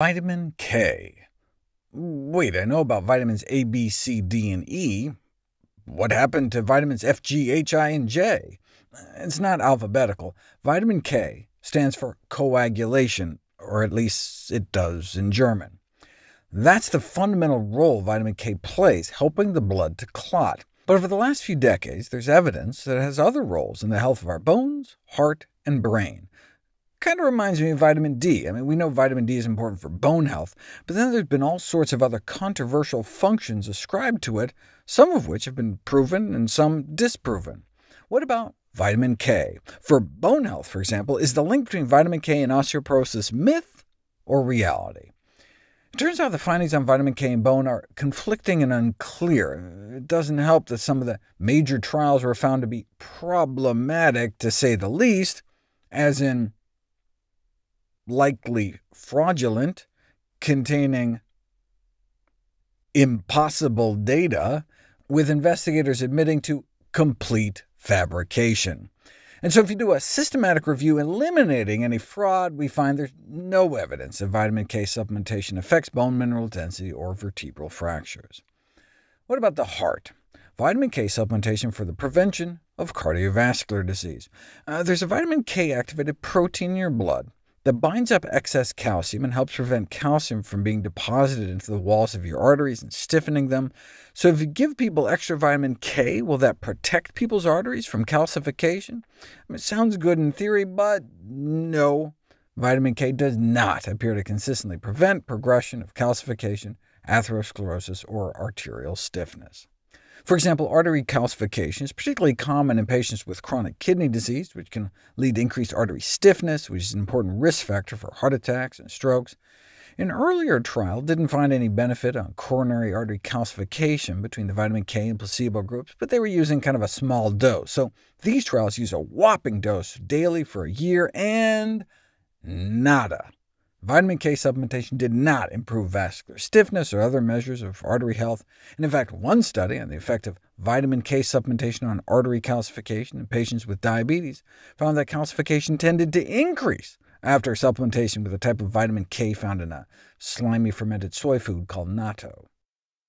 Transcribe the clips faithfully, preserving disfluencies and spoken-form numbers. Vitamin K. Wait, I know about vitamins A, B, C, D, and E. What happened to vitamins F, G, H, I, and J? It's not alphabetical. Vitamin K stands for coagulation, or at least it does in German. That's the fundamental role vitamin K plays, helping the blood to clot. But over the last few decades, there's evidence that it has other roles in the health of our bones, heart, and brain. Kind of reminds me of vitamin D. I mean, we know vitamin D is important for bone health, but then there's been all sorts of other controversial functions ascribed to it, some of which have been proven and some disproven. What about vitamin K? For bone health, for example, is the link between vitamin K and osteoporosis myth or reality? It turns out the findings on vitamin K in bone are conflicting and unclear. It doesn't help that some of the major trials were found to be problematic, to say the least, as in likely fraudulent, containing impossible data, with investigators admitting to complete fabrication. And so if you do a systematic review eliminating any fraud, we find there's no evidence that vitamin K supplementation affects bone mineral density or vertebral fractures. What about the heart? Vitamin K supplementation for the prevention of cardiovascular disease. Uh, there's a vitamin K-activated protein in your blood that binds up excess calcium and helps prevent calcium from being deposited into the walls of your arteries and stiffening them. So if you give people extra vitamin K, will that protect people's arteries from calcification? I mean, it sounds good in theory, but no. Vitamin K does not appear to consistently prevent progression of calcification, atherosclerosis, or arterial stiffness. For example, artery calcification is particularly common in patients with chronic kidney disease, which can lead to increased artery stiffness, which is an important risk factor for heart attacks and strokes. An earlier trial didn't find any benefit on coronary artery calcification between the vitamin K and placebo groups, but they were using kind of a small dose. So these trials use a whopping dose daily for a year, and nada. Vitamin K supplementation did not improve vascular stiffness or other measures of artery health, and in fact one study on the effect of vitamin K supplementation on artery calcification in patients with diabetes found that calcification tended to increase after supplementation with a type of vitamin K found in a slimy fermented soy food called natto.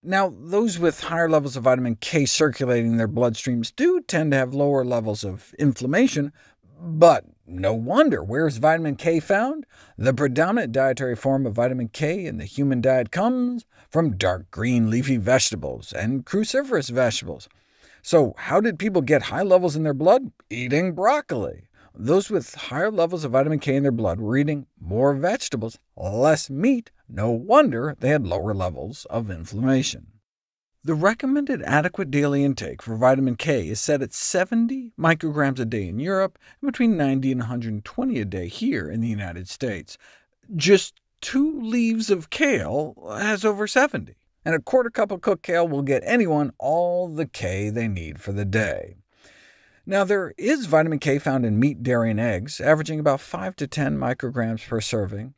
Now, those with higher levels of vitamin K circulating in their bloodstreams do tend to have lower levels of inflammation, but no wonder. Where is vitamin K found? The predominant dietary form of vitamin K in the human diet comes from dark green leafy vegetables and cruciferous vegetables. So how did people get high levels in their blood? Eating broccoli. Those with higher levels of vitamin K in their blood were eating more vegetables, less meat. No wonder they had lower levels of inflammation. The recommended adequate daily intake for vitamin K is set at seventy micrograms a day in Europe, and between ninety and one hundred twenty a day here in the United States. Just two leaves of kale has over seventy, and a quarter cup of cooked kale will get anyone all the K they need for the day. Now, there is vitamin K found in meat, dairy, and eggs, averaging about five to ten micrograms per serving.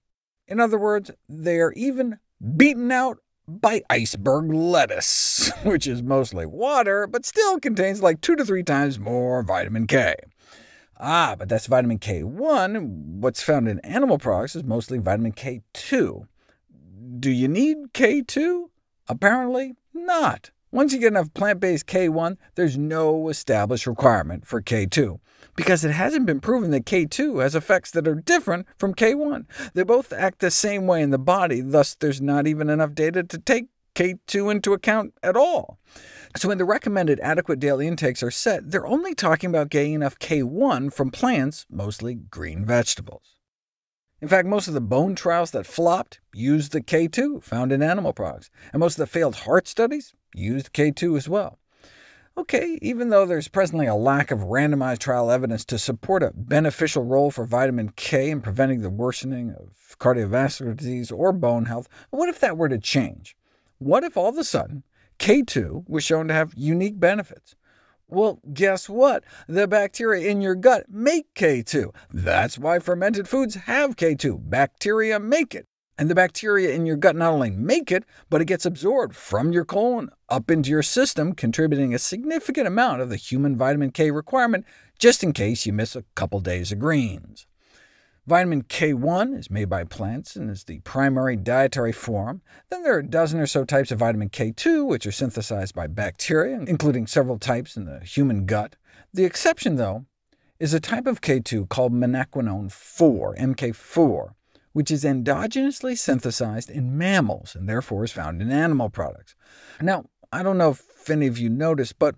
In other words, they are even beaten out by iceberg lettuce, which is mostly water, but still contains like two to three times more vitamin K. Ah, but that's vitamin K one. What's found in animal products is mostly vitamin K two. Do you need K two? Apparently not. Once you get enough plant-based K one, there's no established requirement for K two, because it hasn't been proven that K two has effects that are different from K one. They both act the same way in the body, thus there's not even enough data to take K two into account at all. So when the recommended adequate daily intakes are set, they're only talking about getting enough K one from plants, mostly green vegetables. In fact, most of the bone trials that flopped used the K two found in animal products, and most of the failed heart studies used K two as well. OK, even though there's presently a lack of randomized trial evidence to support a beneficial role for vitamin K in preventing the worsening of cardiovascular disease or bone health, what if that were to change? What if all of a sudden K two was shown to have unique benefits? Well, guess what? The bacteria in your gut make K two. That's why fermented foods have K two. Bacteria make it. And the bacteria in your gut not only make it, but it gets absorbed from your colon up into your system, contributing a significant amount of the human vitamin K requirement, just in case you miss a couple days of greens. Vitamin K one is made by plants and is the primary dietary form. Then there are a dozen or so types of vitamin K two, which are synthesized by bacteria, including several types in the human gut. The exception, though, is a type of K two called menaquinone four, M K four, which is endogenously synthesized in mammals and therefore is found in animal products. Now, I don't know if any of you noticed, but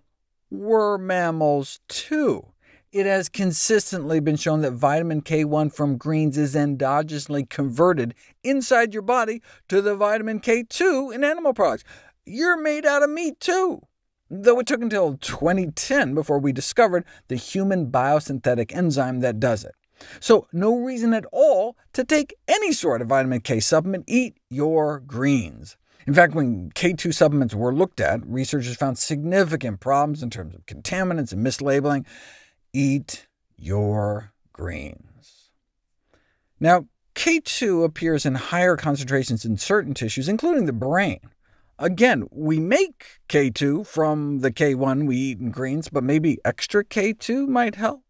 we're mammals too. It has consistently been shown that vitamin K one from greens is endogenously converted inside your body to the vitamin K two in animal products. You're made out of meat too, though it took until twenty ten before we discovered the human biosynthetic enzyme that does it. So no reason at all to take any sort of vitamin K supplement. Eat your greens. In fact, when K two supplements were looked at, researchers found significant problems in terms of contaminants and mislabeling. Eat your greens. Now, K two appears in higher concentrations in certain tissues, including the brain. Again, we make K two from the K one we eat in greens, but maybe extra K two might help?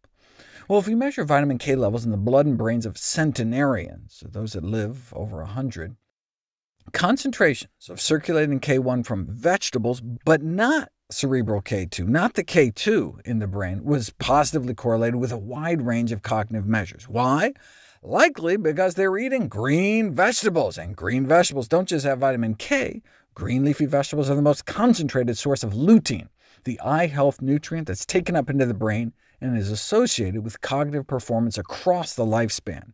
Well, if we measure vitamin K levels in the blood and brains of centenarians, so those that live over one hundred, concentrations of circulating K one from vegetables, but not cerebral K two, not the K two in the brain, was positively correlated with a wide range of cognitive measures. Why? Likely because they were eating green vegetables, and green vegetables don't just have vitamin K. Green leafy vegetables are the most concentrated source of lutein, the eye health nutrient that's taken up into the brain and is associated with cognitive performance across the lifespan.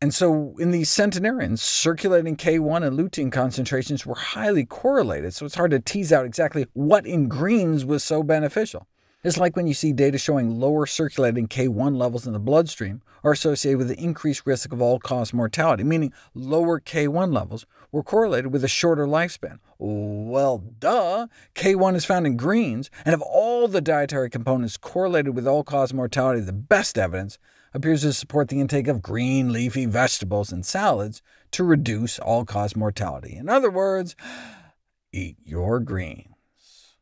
And so in these centenarians, circulating K one and lutein concentrations were highly correlated, so it's hard to tease out exactly what in greens was so beneficial. It's like when you see data showing lower circulating K one levels in the bloodstream are associated with an increased risk of all-cause mortality, meaning lower K one levels were correlated with a shorter lifespan. Well, duh! K one is found in greens, and of all the dietary components correlated with all-cause mortality, the best evidence appears to support the intake of green leafy vegetables and salads to reduce all-cause mortality. In other words, eat your greens.